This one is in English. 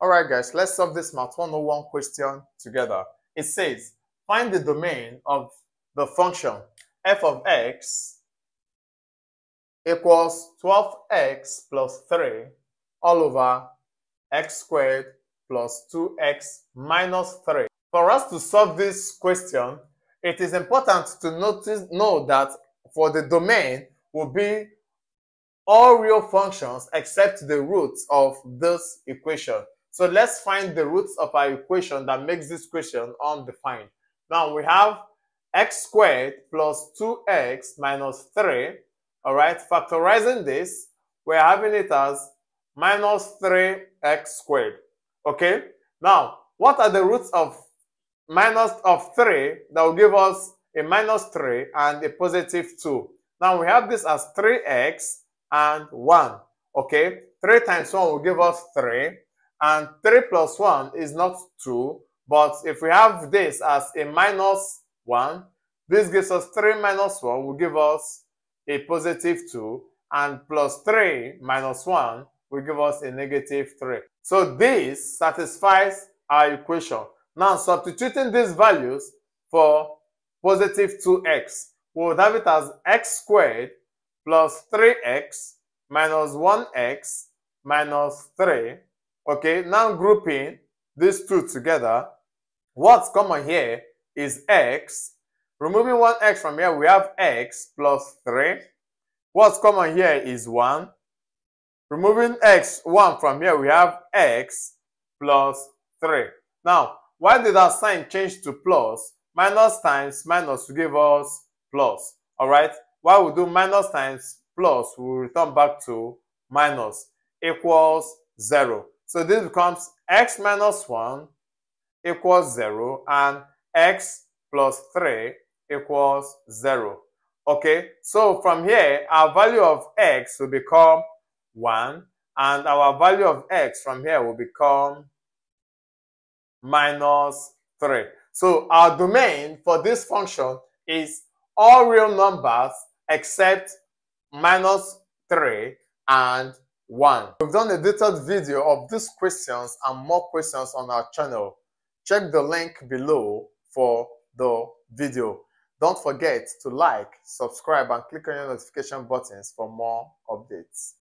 Alright guys, let's solve this Math 101 question together. It says, find the domain of the function f of x equals 12x plus 3 all over x squared plus 2x minus 3. For us to solve this question, it is important to know that for the domain will be all real functions except the roots of this equation. So let's find the roots of our equation that makes this question undefined. Now we have x squared plus 2x minus 3. All right, factorizing this, we're having it as minus 3x squared. Okay, now what are the roots of minus 3 that will give us a minus 3 and a positive 2? Now we have this as 3x and 1. Okay, 3 times 1 will give us 3. And 3 plus 1 is not 2, but if we have this as a minus 1, this gives us 3 minus 1 will give us a positive 2, and plus 3 minus 1 will give us a negative 3. So this satisfies our equation. Now substituting these values for positive 2x, we would have it as x squared plus 3x minus 1x minus 3. Okay, now grouping these two together, what's common here is x. Removing 1x from here, we have x plus 3. What's common here is 1. Removing x1 from here, we have x plus 3. Now, why did our sign change to plus? Minus times minus will give us plus. Alright, why we do minus times plus, we will return back to minus equals 0. So this becomes x minus 1 equals 0 and x plus 3 equals 0. Okay, so from here, our value of x will become 1 and our value of x from here will become minus 3. So our domain for this function is all real numbers except minus 3 and 1. We've done a detailed video of these questions and more questions on our channel. Check the link below for the video. Don't forget to like, subscribe, and click on your notification buttons for more updates.